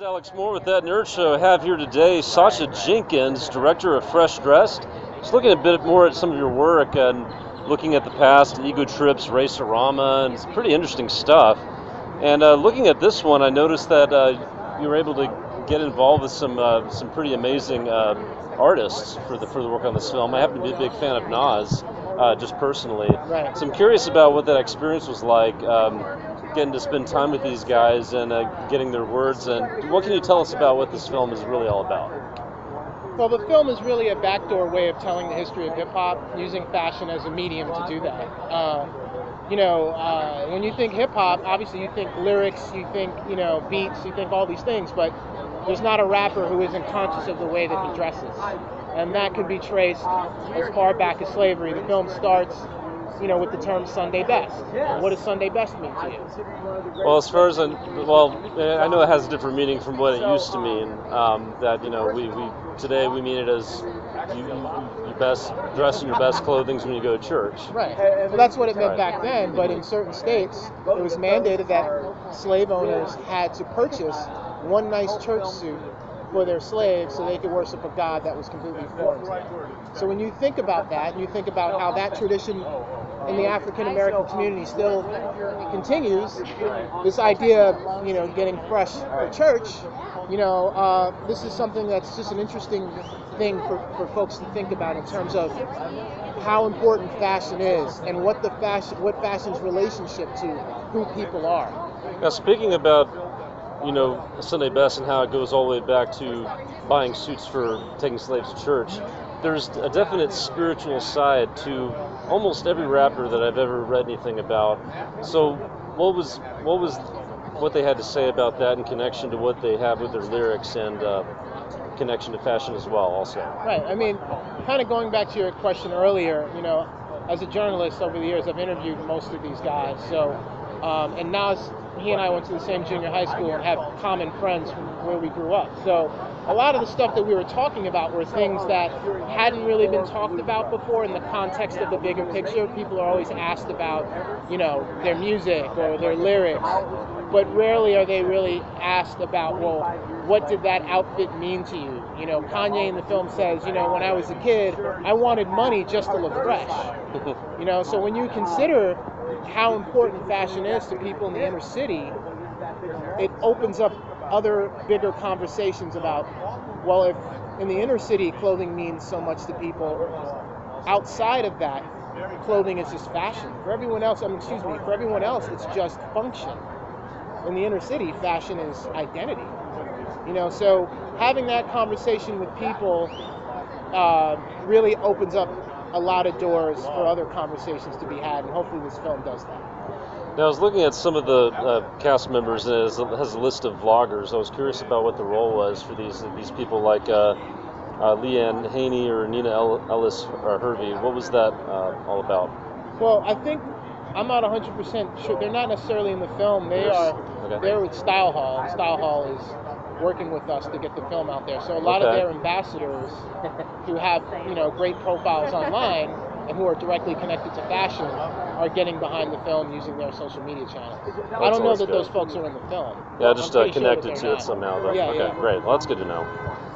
is Alex Moore with That Nerd Show. I have here today Sacha Jenkins, director of Fresh Dressed. Just looking a bit more at some of your work and looking at the past, Ego Trips, Racerama, and it's pretty interesting stuff. And looking at this one, I noticed that you were able to get involved with some pretty amazing artists for the work on this film. I happen to be a big fan of Nas, just personally. Right. So I'm curious about what that experience was like, getting to spend time with these guys and getting their words. And what can you tell us about what this film is really all about? Well, the film is really a backdoor way of telling the history of hip-hop, using fashion as a medium to do that. When you think hip-hop, obviously you think lyrics, you think, beats, you think all these things, but there's not a rapper who isn't conscious of the way that he dresses. And that could be traced as far back as slavery. The film starts with the term Sunday best. What does Sunday best mean to you? Well, as far as, I know it has a different meaning from what it used to mean. That, today we mean it as you best dress in your best clothing when you go to church. Right. Well, that's what it meant back then, but in certain states, it was mandated that slave owners had to purchase one nice church suit for their slaves so they could worship a god that was completely foreign. So when you think about that, and you think about how that tradition in the African American community still continues, this idea of getting fresh for church, this is something that's just an interesting thing for folks to think about in terms of how important fashion is and what fashion's relationship to who people are. Now, speaking about Sunday best and how it goes all the way back to buying suits for taking slaves to church, there's a definite spiritual side to almost every rapper that I've ever read anything about. So what they had to say about that in connection to what they have with their lyrics and connection to fashion as well also? Right, I mean, kind of going back to your question earlier, as a journalist over the years, I've interviewed most of these guys, so, and Nas, he and I went to the same junior high school and have common friends from where we grew up. So a lot of the stuff that we were talking about were things that hadn't really been talked about before in the context of the bigger picture. People are always asked about, their music or their lyrics, but rarely are they really asked about, well, what did that outfit mean to you? Kanye in the film says, when I was a kid, I wanted money just to look fresh. So when you consider how important fashion is to people in the inner city, it opens up other bigger conversations about, well, if in the inner city clothing means so much to people, outside of that, clothing is just fashion. For everyone else, it's just function. In the inner city, fashion is identity. So having that conversation with people really opens up a lot of doors for other conversations to be had, and hopefully this film does that. Now, I was looking at some of the cast members, and it has a list of vloggers. I was curious about what the role was for these people, like Leanne Haney or Nina Ellis or Hervey. What was that all about? Well, I think I'm not 100% sure. They're not necessarily in the film. They're with Style Hall. Style Hall is working with us to get the film out there. So a lot of their ambassadors who have, great profiles online and who are directly connected to fashion are getting behind the film using their social media channels. I don't know that those folks are in the film. Yeah, just connected to it somehow, though. Yeah, okay, great. Well, that's good to know.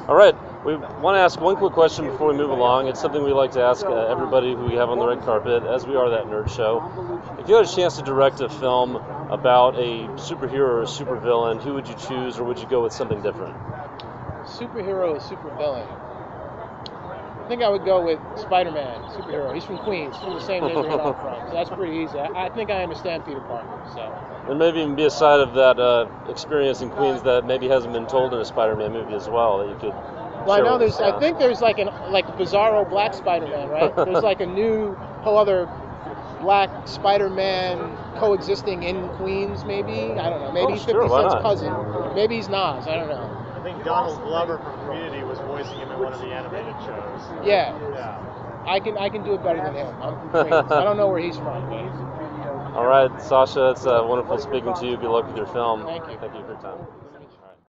All right. We want to ask one quick question before we move along. It's something we like to ask everybody who we have on the red carpet, as we are That Nerd Show. If you had a chance to direct a film about a superhero or a supervillain, who would you choose, or would you go with something different? Superhero or supervillain? I think I would go with Spider-Man, superhero. He's from Queens, from the same neighborhood I'm from, so that's pretty easy. I think I understand Peter Parker, so. There may even be a side of that experience in Queens that maybe hasn't been told in a Spider-Man movie as well, that you could... Well, sure, I know there's. I think there's like Bizarro Black Spider-Man, right? There's like a whole other Black Spider-Man coexisting in Queens, maybe. I don't know. Maybe 50 Cent's cousin. Maybe he's Nas. I don't know. I think Donald Glover from Community was voicing him in one of the animated shows. Yeah. I can do it better than him. I'm from Queens. I don't know where he's from. All right, Sacha, it's wonderful speaking to you. Good luck with your film. Thank you. Thank you for your time.